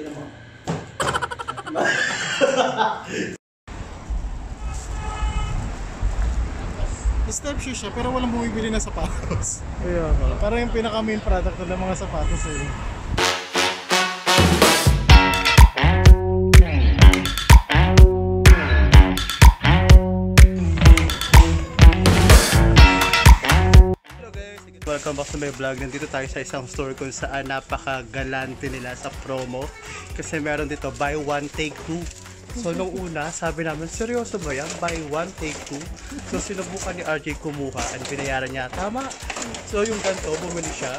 Tignan mo. Step shoes siya, pero walang bumibili na sapatos. Yeah. Parang yung pinaka-main product na ng mga sapatos eh. Welcome back sa my vlog. Nandito tayo sa isang store kung saan napaka-galante nila sa promo. Kasi meron dito, buy one, take two. So nung una, sabi namin, seryoso ba yan? Buy one, take two. So sinubukan ni RJ kumuha at binayaran niya. Tama! So yung ganito, bumili siya.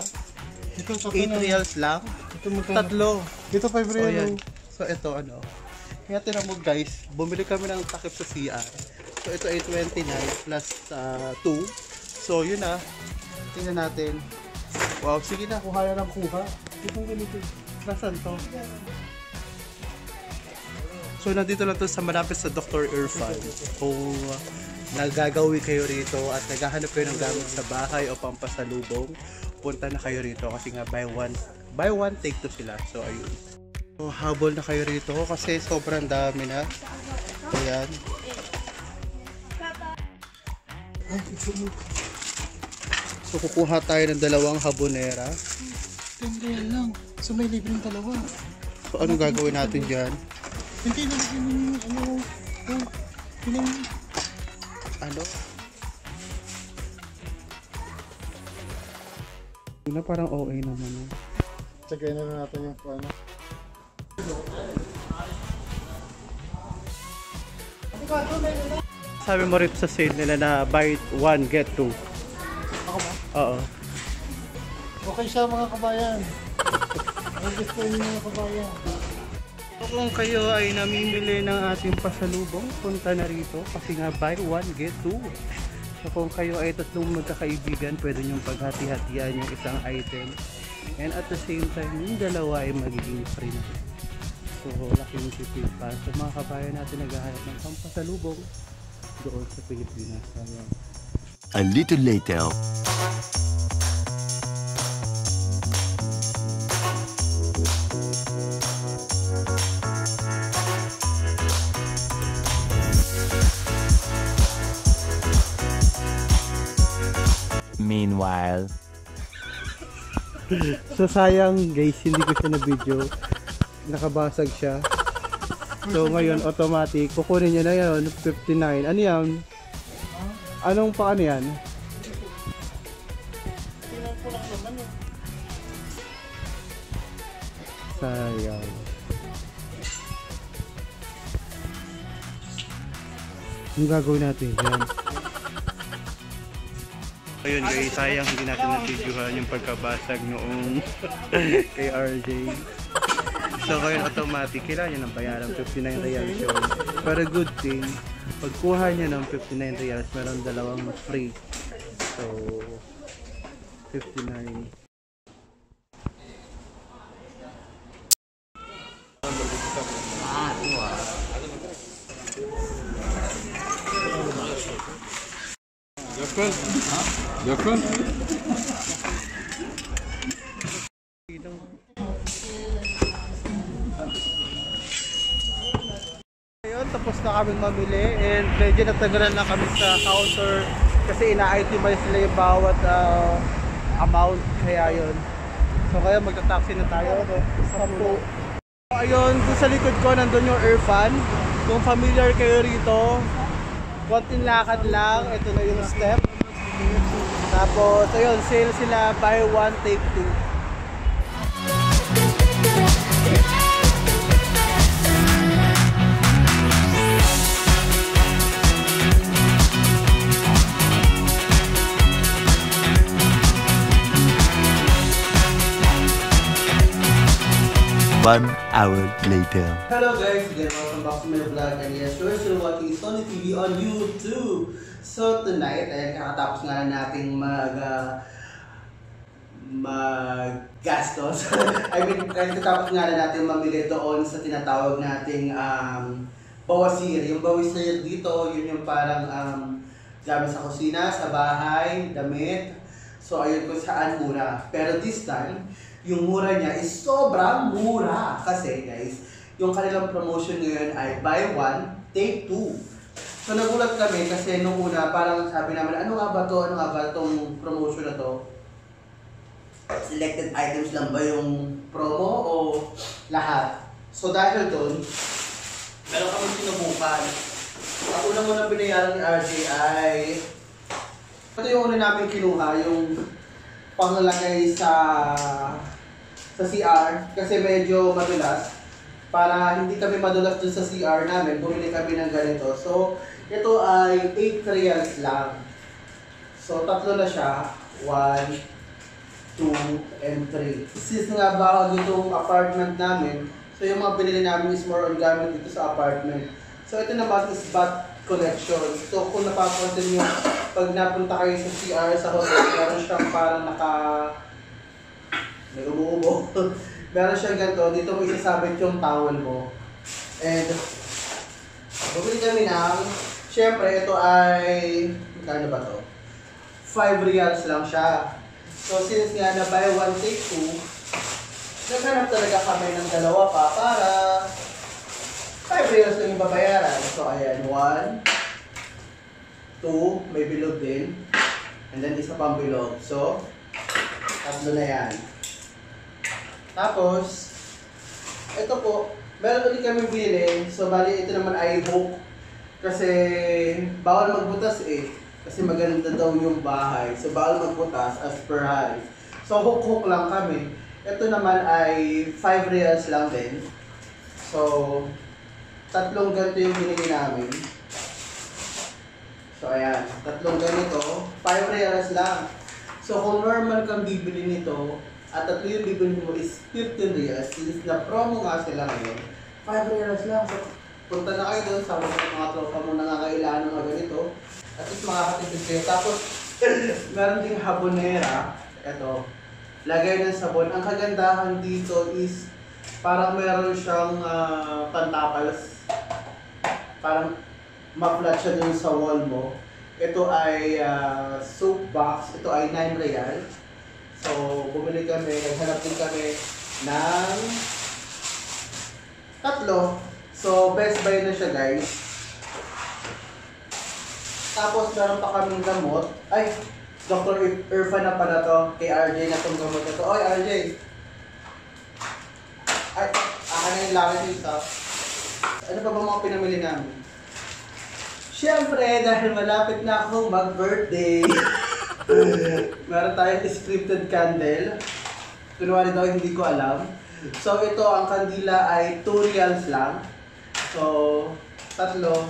8 reals lang. Tatlo. Dito 5 reals. So ito ano. Kaya tinan mo guys, bumili kami ng takip sa CR. So ito ay 29 plus 2. So yun na. Tingnan natin. Wow, sige na, kuha na ng kuha. Itong ganito. Nasaan to? So, nandito lang to sa malapit sa Dr. Irfan. Kung nagagawi kayo rito at naghahanap kayo ng gamit sa bahay o pampasalubong, punta na kayo rito kasi nga buy one take to sila. So, ayun. So, habol na kayo rito kasi sobrang dami na. Ayan. So, kukuha tayo ng dalawang habonera. Tingnan lang. So, may libreng dalawa. So, anong gagawin natin dyan? Hindi, lalagyan mo yung ano? Ano? Parang OA naman eh. Tsagayin na lang natin yung ano. Sabi mo rin sa sale nila na buy one, get two. Oo. Okay siya mga kabayan. Ang gusto niyo mga kabayan. Kung kayo ay namimili ng ating pasalubong, punta na rito kasi nga buy one, get two. So kung kayo ay tatlong magkakaibigan, pwede niyong paghati-hatian yung isang item. And at the same time, yung dalawa ay magiging free na. So laking tipid pa. So mga kabayan natin naghahanap ng pampasalubong doon sa Pilipinas. A little later. Meanwhile. So sayang guys, hindi ko siya na video. Nakabasag siya. So ngayon automatic, kukunin niya na yun, 59. Ano yan? Anong paano yan? Sayang. Ang gagawin natin yan. Ayun guys, sayang hindi natin natidyuhan yung pagkabasag noong kay RJ. So ngayon automatic, kailangan niya ng bayaran, 59 reals yun. Pero good thing, pagkuha niya ng 59 reals, meron dalawang free. So, 59. Yakon? Ngayon, tapos na kami mamili and medyo natagalan na kami sa counter kasi ina-itemize sila yung bawat amount kaya yun. So kaya magta-taxi na tayo. So, ayun, dun sa likod ko nandun yung Irfan. Kung familiar kayo rito, konting lakad lang, ito na yung step. Tapos, ayun, sale sila, buy one, take two. One hour later. Hello guys, again, welcome back to my vlog. And yes, we're still watching Sonnie TV on YouTube. So tonight, ayan, kakatapos nga nating maggastos. I mean, kakatapos nga natin mamili doon sa tinatawag nating bawasir. Yung bawasir dito, yun yung parang gamit sa kusina, sa bahay, damit. So ayun kung saan mura. Pero this time, yung mura niya is sobrang mura. Kasi guys, yung kanilang promotion ngayon ay buy one, take two. So nagulat kami kasi nung una parang sabi namin, ano nga ba to? Ano nga ba itong promotion na to? Selected items lang ba yung promo o lahat? So dahil doon, meron kami sinubukan. Ang unang-unang binayaran ni RJ ay ito yung una namin kinuha, yung panglagay sa CR kasi medyo madulas. Para hindi kami madulas dun sa CR namin, bumili kami ng ganito. So, ito ay 8 reals lang. So, tatlo na siya. 1, 2, and 3. Since nga bago itong apartment namin, so yung mga binili namin is more on gamit dito sa apartment. So, ito na ba is bath collection. So, kung napapansin nyo, pag napunta kayo sa CR, sa hotel, meron siyang parang may ubo-ubo. Meron siyang ganito, dito mo isasabit yung towel mo. And bumili kami ng, syempre ito ay, magkano ba to? 5 reals lang siya. So since nga na buy one take two, naghanap talaga kami ng dalawa pa para 5 reals lang yung babayaran. So ayan, 1, 2, may bilog din. And then isa pang bilog. So, tatlo na yan. Tapos, ito po, meron ulit kami binili. So, bali, ito naman ay book. Kasi, bawal magbutas eh. Kasi maganda daw yung bahay. So, bawal magbutas as per high. So, hook-hook lang kami. Ito naman ay 5 reals lang din. So, tatlong ganito yung binili namin. So, ayan. Tatlong ganito. 5 reals lang. So, kung normal kang bibili nito, at tatlo yung bibili mo is 15 reals. Since na-promo nga sila ngayon, 5 reals lang. So, punta na kayo doon. Sabi sa mga tropa mo nangangailangan ng mga ganito. At least makakatipid kayo. Tapos, meron ding habonera. Ito. Lagay ng sabon. Ang kagandahan dito is parang meron siyang pantapas. Parang ma-flat siya doon sa wall mo. Ito ay soap box. Ito ay 9 reals. So, bumili kami, naghanap din kami ng tatlo. So, best buy na siya, guys. Tapos, meron pa kaming gamot. Ay, Dr. Irfan na pala to. Kay RJ na itong gamot na to. Oy, RJ! Ay, akin na yung langit yung stuff. Ano pa ba mga pinamili namin? Siyempre, dahil malapit na akong mag-birthday. Meron tayong scripted candle. Kunwari daw hindi ko alam. So ito, ang kandila ay 2 reals lang. So, tatlo.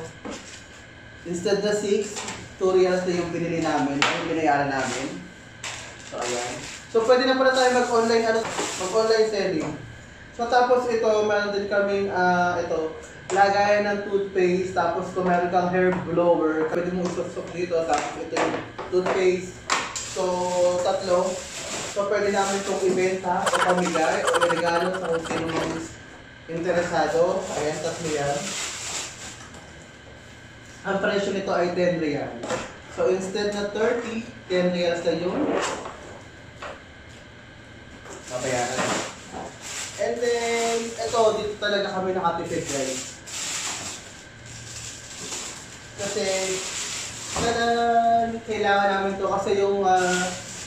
Instead na 6, 2 reals na yung binili namin, yung binayaran namin. So, ayan. So, pwede na pala tayo mag-online, mag-online selling. So, tapos ito, meron din kaming, ito, lagayan ng toothpaste. Tapos, kung meron kang hair blower, pwede mo usok-sok dito. Tapos, ito yung toothpaste. So, tatlo. So, pwede namin itong ibenta o pamigay o regalo sa kung sino mong interesado. Ayan, tatlo yan. Ang presyo nito ay 10 real. So, instead na 30, 10 real sa yun. Mabayaran. And then, ito, dito talaga kami nakatipid, guys. Kasi, kailangan namin to kasi yung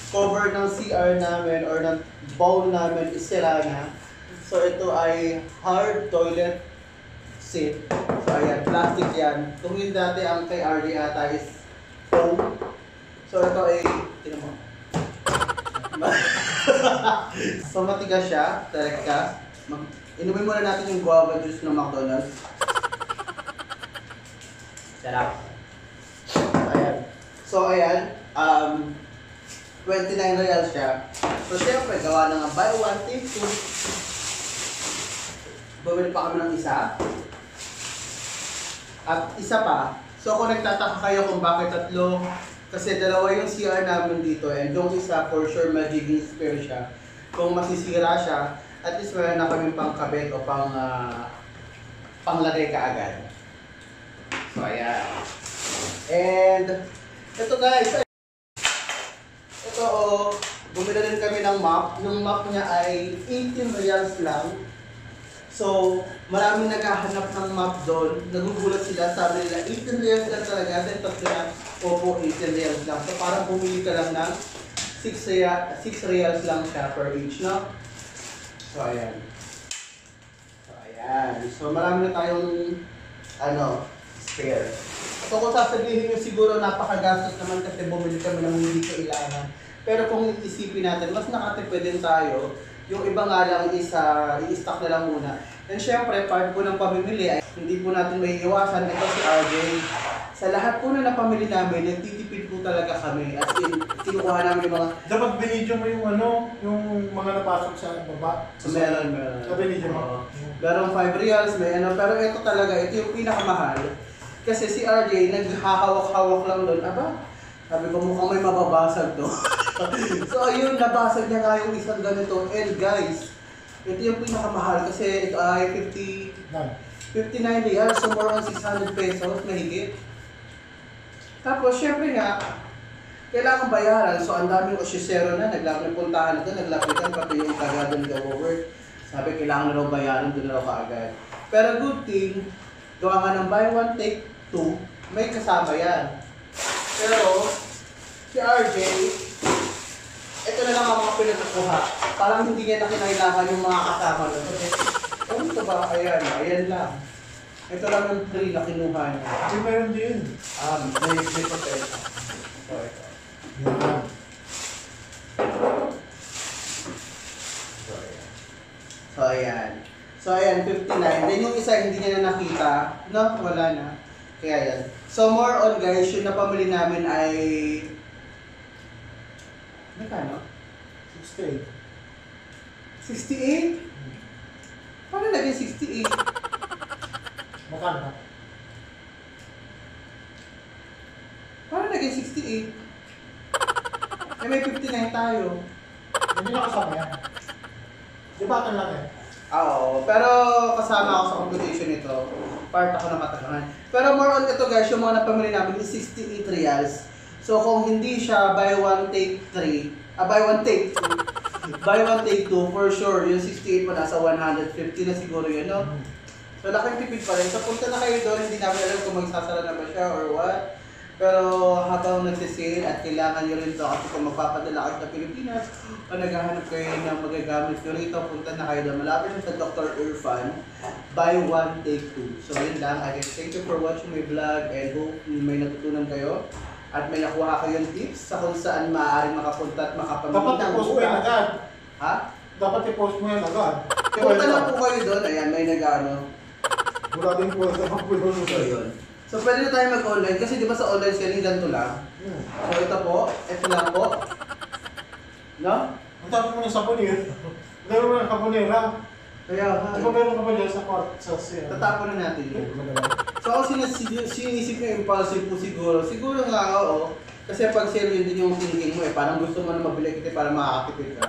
cover ng CR namin or ng bowl namin is sira na. So ito ay hard toilet seat. So ayan, plastic yan. Kung yung dati ang kay RD ata is foam. So ito ay, tinan mo. So matigas siya, direkta. Inumin muna natin yung guava juice ng McDonald's. Sarap. So, ayan, 29 reals siya. So, syempre, gawa na nga buy one, take two. Bumili pa kami ng isa. At isa pa. So, kung nagtataka kayo kung bakit tatlo, kasi dalawa yung CR namin dito. And yung isa, for sure, magiging spare siya. Kung masisira siya, at least meron na kami pang kabit o pang panglagay kaagad. So, ayan. And ito guys, ito bumili din kami ng map. Yung map niya ay 18 reals lang. So, maraming naghahanap ng map doon. Nagugulat sila, sabi nila, 18 reals lang talaga. Then, tapos na, opo, 18 reals lang. So, parang bumili ka lang ng 6 reals lang siya per each, no? So, ayan. So, marami na tayong, spare. So, kung sasabihin nyo, siguro napakagastos naman kasi bumili kami ng hindi kailangan. Pero kung isipin natin, mas nakatipid din tayo. Yung iba nga lang i-stock na lang muna. And syempre, part po ng pamimili ay hindi po natin may iwasan. Ito si RJ. Sa lahat po na napamili namin, nagtitipid po talaga kami. At sinukuha namin yung mga... Dapat binidyo mo yung yung mga napasok sa baba? So, meron. Binidyo mo? Merong 5 reals, may ano. Pero ito talaga, ito yung pinakamahal. Kasi si RJ, naghahawak-hawak lang doon. Aba, sabi ko mukhang may mababasag to. So ayun, nabasag niya nga yung isang ganito. And guys, ito yung pinakamahal kasi ito ay 59 reals. So more on 600 pesos na higit. Tapos syempre nga, kailangan bayaran. So ang daming osyosero na, naglapuntahan ito, naglapitan pati yung kagad ng overwork. Sabi kailangan na raw bayaran, doon na raw kaagad. Pero good thing, gawa nga ng buy one take two, may kasama yan. Pero si RJ, ito na lang ang mga pinatukuha. Parang hindi niya na kinailangan yung mga kasama nun. Kasi, ito ba? Ayan lang. Ito lang yung 3 na kinuha niya. Ay, meron din. May poteta. So, ito. Yeah. So, ayan, 59. Then, yung isa, hindi niya na nakita. No? Wala na. Kaya yan. So, more on guys, yung napamili namin ay... Nakano? 68? Paano naging 68? Makano? Paano naging 68? Eh, may 59 tayo. Hindi na kasama yan. Di ba lang yan? Oo, pero kasama ako sa computation nito. Part ako na matagangan. Pero more on ito guys, yung mga napamili namin is 68 reals. So kung hindi siya buy one take two, for sure, yung 68 pa nasa 150 na siguro yun, no? So laking tipid pa rin. So punta na kayo doon, hindi namin alam kung magsasara na ba siya or what. Pero habang nagsisale at kailangan nyo rin ito kasi kung magpapadala kayo sa Pilipinas o naghahanap kayo ng magagamit nyo rito, punta na kayo na malapit sa Dr. Irfan, buy one, take two. So yun lang, again, thank you for watching my vlog and hope may natutunan kayo at may nakuha kayong tips sa kung saan maaaring makapunta at makapamili ng mura. Dapat i-post mo yan agad. Punta lang po kayo doon, ayan, may nag-ano. Wala din po sa pagpulo nyo kayo. So, pwede na tayo mag-online kasi di ba sa online selling ganito lang? So, ito lang po. No? Ang tapos mo ng saponera. Meron mo ng kaponera. Kaya, meron ka pa dyan sa part sa sale. Tatapon na natin yun. So, ako sinisip na impulsive po siguro. Siguro nga, oo. Kasi pag sale yun din yung thinking mo eh. Parang gusto mo na mabili kita para makakatipid ka.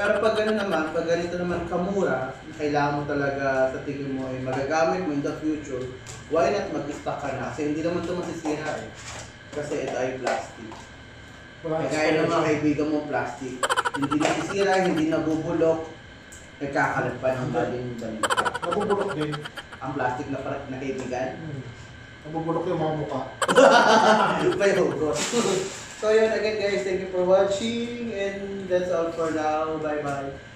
Pero pag ganito naman kamura, kailangan mo talaga sa tingin mo ay magagamit mo in the future, why not mag-stock ka na? Kasi hindi naman ito masisira eh. Kasi ito ay plastic. Kagaya ng mga kaibigan mo plastic. Hindi nasisira, hindi nabubulok, nagkakalat pa ng baling-baling. Nabubulok din. Ang plastic na parang nakaibigan. Nabubulok yung mga mukha. May hugot. So yun, again guys, thank you for watching and that's all for now. Bye-bye.